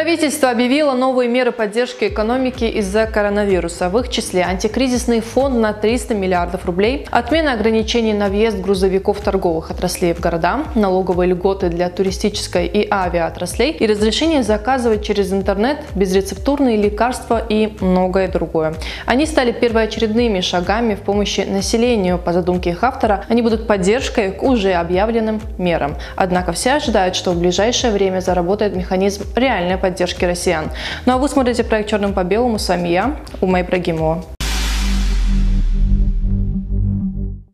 Правительство объявило новые меры поддержки экономики из-за коронавируса, в их числе антикризисный фонд на 300 миллиардов рублей, отмена ограничений на въезд грузовиков торговых отраслей в города, налоговые льготы для туристической и авиаотраслей и разрешение заказывать через интернет безрецептурные лекарства и многое другое. Они стали первоочередными шагами в помощи населению. По задумке их автора, они будут поддержкой к уже объявленным мерам. Однако все ожидают, что в ближайшее время заработает механизм реальной поддержки россиян. Ну а вы смотрите проект «Черным по белому». С вами я, Ума Ибрагимова.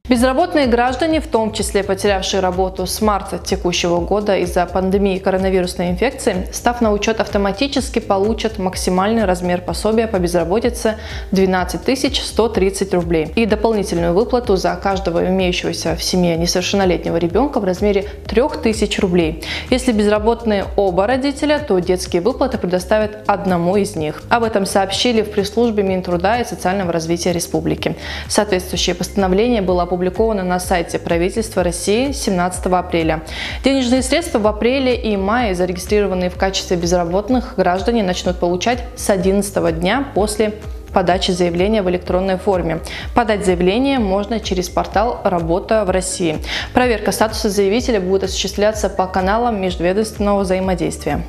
Безработные граждане, в том числе потерявшие работу с марта текущего года из-за пандемии коронавирусной инфекции, став на учет, автоматически получат максимальный размер пособия по безработице 12 130 рублей и дополнительную выплату за каждого имеющегося в семье несовершеннолетнего ребенка в размере 3000 рублей. Если безработные оба родителя, то детские выплаты предоставят одному из них. Об этом сообщили в пресс-службе Минтруда и социального развития республики. Соответствующее постановление было опубликовано на сайте правительства России 17 апреля. Денежные средства в апреле и мае зарегистрированные в качестве безработных граждане начнут получать с 11 дня после подачи заявления в электронной форме. Подать заявление можно через портал «Работа в России». Проверка статуса заявителя будет осуществляться по каналам межведомственного взаимодействия.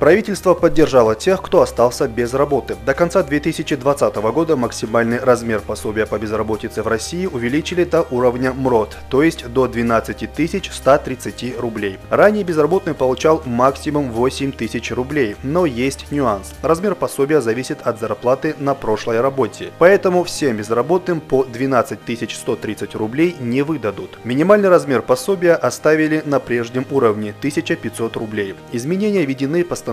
Правительство поддержало тех, кто остался без работы. До конца 2020 года максимальный размер пособия по безработице в России увеличили до уровня МРОТ, то есть до 12 130 рублей. Ранее безработный получал максимум 8 тысяч рублей, но есть нюанс. Размер пособия зависит от зарплаты на прошлой работе, поэтому всем безработным по 12 130 рублей не выдадут. Минимальный размер пособия оставили на прежнем уровне – 1500 рублей. Изменения введены постановлением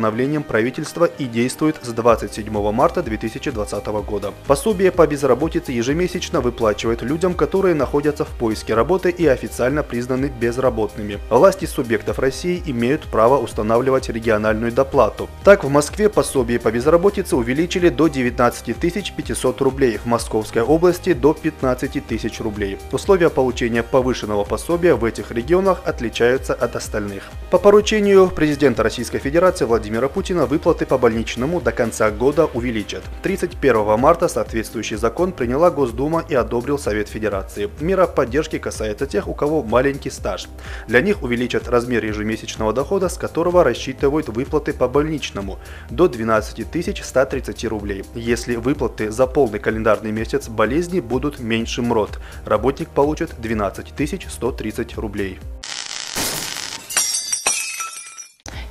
правительства и действует с 27 марта 2020 года. Пособие по безработице ежемесячно выплачивают людям, которые находятся в поиске работы и официально признаны безработными. Власти субъектов России имеют право устанавливать региональную доплату. Так, в Москве пособие по безработице увеличили до 19 500 рублей, в Московской области до 15 тысяч рублей. Условия получения повышенного пособия в этих регионах отличаются от остальных. По поручению президента Российской Федерации Владимира Путина выплаты по больничному до конца года увеличат. 31 марта соответствующий закон приняла Госдума и одобрил Совет Федерации. Мера поддержки касается тех, у кого маленький стаж. Для них увеличат размер ежемесячного дохода, с которого рассчитывают выплаты по больничному, до 12 130 рублей. Если выплаты за полный календарный месяц болезни будут меньше МРОТ, работник получит 12 130 рублей.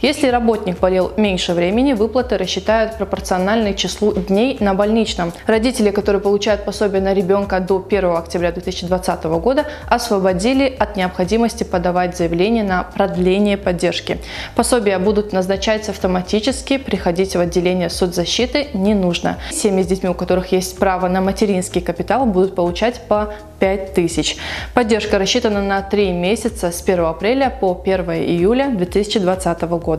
Если работник болел меньше времени, выплаты рассчитают пропорционально числу дней на больничном. Родители, которые получают пособие на ребенка до 1 октября 2020 года, освободили от необходимости подавать заявление на продление поддержки. Пособия будут назначаться автоматически, приходить в отделение соцзащиты не нужно. Семьи с детьми, у которых есть право на материнский капитал, будут получать по 5 тысяч. Поддержка рассчитана на 3 месяца с 1 апреля по 1 июля 2020 года.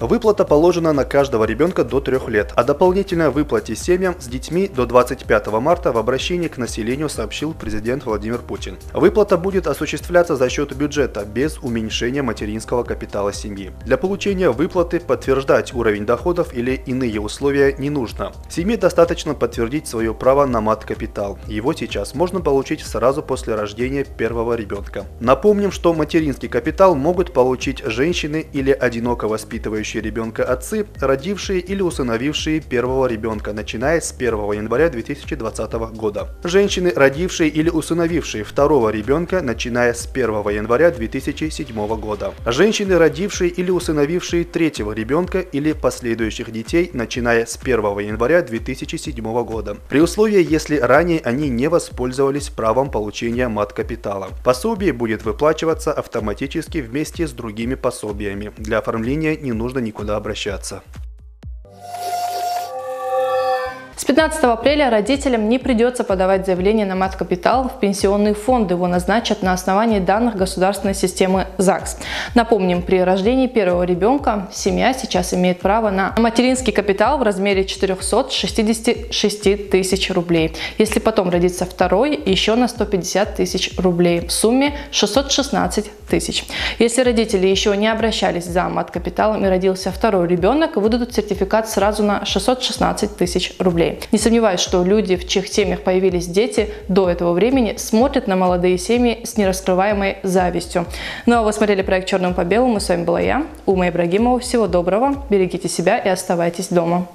Выплата положена на каждого ребенка до 3 лет. О дополнительной выплате семьям с детьми до 25 марта в обращении к населению сообщил президент Владимир Путин. Выплата будет осуществляться за счет бюджета, без уменьшения материнского капитала семьи. Для получения выплаты подтверждать уровень доходов или иные условия не нужно. Семье достаточно подтвердить свое право на мат-капитал. Его сейчас можно получить сразу после рождения первого ребенка. Напомним, что материнский капитал могут получить женщины или одиноко воспитывающие ребенка отцы, родившие или усыновившие первого ребенка, начиная с 1 января 2020 года. Женщины, родившие или усыновившие второго ребенка, начиная с 1 января 2007 года. Женщины, родившие или усыновившие третьего ребенка или последующих детей, начиная с 1 января 2007 года. При условии, если ранее они не воспользовались правом получения мат-капитала. Пособие будет выплачиваться автоматически вместе с другими пособиями. Для оформления не нужно никуда обращаться. С 15 апреля родителям не придется подавать заявление на мат-капитал в пенсионный фонд. Его назначат на основании данных государственной системы ЗАГС. Напомним, при рождении первого ребенка семья сейчас имеет право на материнский капитал в размере 466 тысяч рублей. Если потом родится второй, еще на 150 тысяч рублей. В сумме 616 тысяч. Если родители еще не обращались за мат-капиталом и родился второй ребенок, выдадут сертификат сразу на 616 тысяч рублей. Не сомневаюсь, что люди, в чьих семьях появились дети, до этого времени смотрят на молодые семьи с нераскрываемой завистью. Ну а вы смотрели проект «Чёрным по белому». С вами была я, Ума Ибрагимова. Всего доброго, берегите себя и оставайтесь дома.